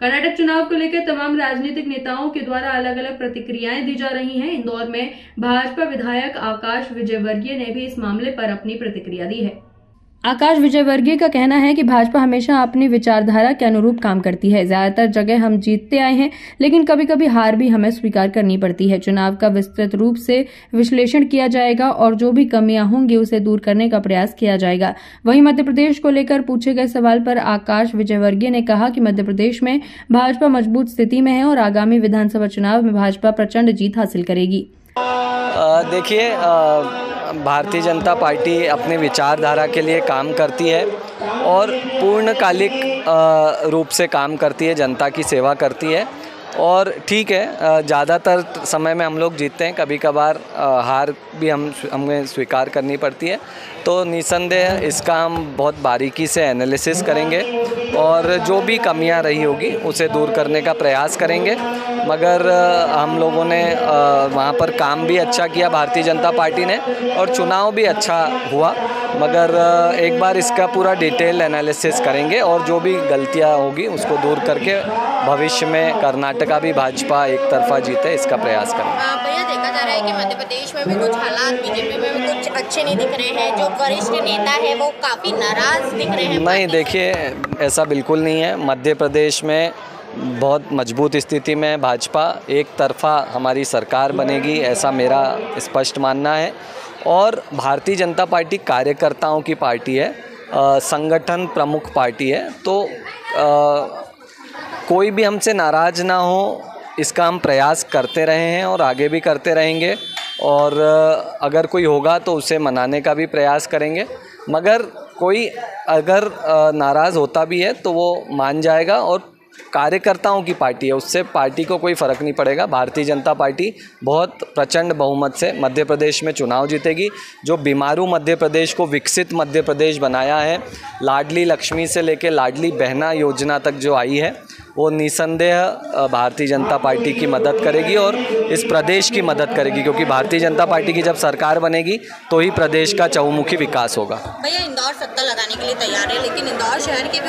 कर्नाटक चुनाव को लेकर तमाम राजनीतिक नेताओं के द्वारा अलग अलग प्रतिक्रियाएं दी जा रही हैं। इंदौर में भाजपा विधायक आकाश विजयवर्गीय ने भी इस मामले पर अपनी प्रतिक्रिया दी है। आकाश विजयवर्गीय का कहना है कि भाजपा हमेशा अपनी विचारधारा के अनुरूप काम करती है। ज्यादातर जगह हम जीतते आए हैं, लेकिन कभी कभी हार भी हमें स्वीकार करनी पड़ती है। चुनाव का विस्तृत रूप से विश्लेषण किया जाएगा और जो भी कमियां होंगी उसे दूर करने का प्रयास किया जाएगा। वहीं मध्य प्रदेश को लेकर पूछे गए सवाल पर आकाश विजयवर्गीय ने कहा कि मध्य प्रदेश में भाजपा मजबूत स्थिति में है और आगामी विधानसभा चुनाव में भाजपा प्रचंड जीत हासिल करेगी। देखिए, भारतीय जनता पार्टी अपने विचारधारा के लिए काम करती है और पूर्णकालिक रूप से काम करती है, जनता की सेवा करती है। और ठीक है, ज़्यादातर समय में हम लोग जीतते हैं, कभी कभार हार भी हमें स्वीकार करनी पड़ती है। तो निसंदेह इसका हम बहुत बारीकी से एनालिसिस करेंगे और जो भी कमियां रही होगी उसे दूर करने का प्रयास करेंगे। मगर हम लोगों ने वहाँ पर काम भी अच्छा किया भारतीय जनता पार्टी ने और चुनाव भी अच्छा हुआ। मगर एक बार इसका पूरा डिटेल एनालिसिस करेंगे और जो भी गलतियाँ होगी उसको दूर करके भविष्य में कर्नाटक भी भाजपा एक तरफा जीते, इसका प्रयास करेंगे। भैया, देखा जा रहा है कि मध्य प्रदेश में भी कुछ हालात बीजेपी में भी कुछ अच्छे नहीं दिख रहे हैं। जो वरिष्ठ नेता है वो काफ़ी नाराज़ दिख रहे हैं। नहीं, देखिए, ऐसा बिल्कुल नहीं है। मध्य प्रदेश में बहुत मजबूत स्थिति में भाजपा, एक तरफा हमारी सरकार बनेगी ऐसा मेरा स्पष्ट मानना है। और भारतीय जनता पार्टी कार्यकर्ताओं की पार्टी है, संगठन प्रमुख पार्टी है। तो कोई भी हमसे नाराज़ ना हो इसका हम प्रयास करते रहे हैं और आगे भी करते रहेंगे। और अगर कोई होगा तो उसे मनाने का भी प्रयास करेंगे। मगर कोई अगर नाराज़ होता भी है तो वो मान जाएगा और कार्यकर्ताओं की पार्टी है, उससे पार्टी को कोई फ़र्क नहीं पड़ेगा। भारतीय जनता पार्टी बहुत प्रचंड बहुमत से मध्य प्रदेश में चुनाव जीतेगी। जो बीमारू मध्य प्रदेश को विकसित मध्य प्रदेश बनाया है, लाडली लक्ष्मी से लेकर लाडली बहना योजना तक जो आई है, वो निसंदेह भारतीय जनता पार्टी की मदद करेगी और इस प्रदेश की मदद करेगी, क्योंकि भारतीय जनता पार्टी की जब सरकार बनेगी तो ही प्रदेश का चहुमुखी विकास होगा। भैया, इंदौर सत्ता लगाने के लिए तैयार है, लेकिन इंदौर शहर के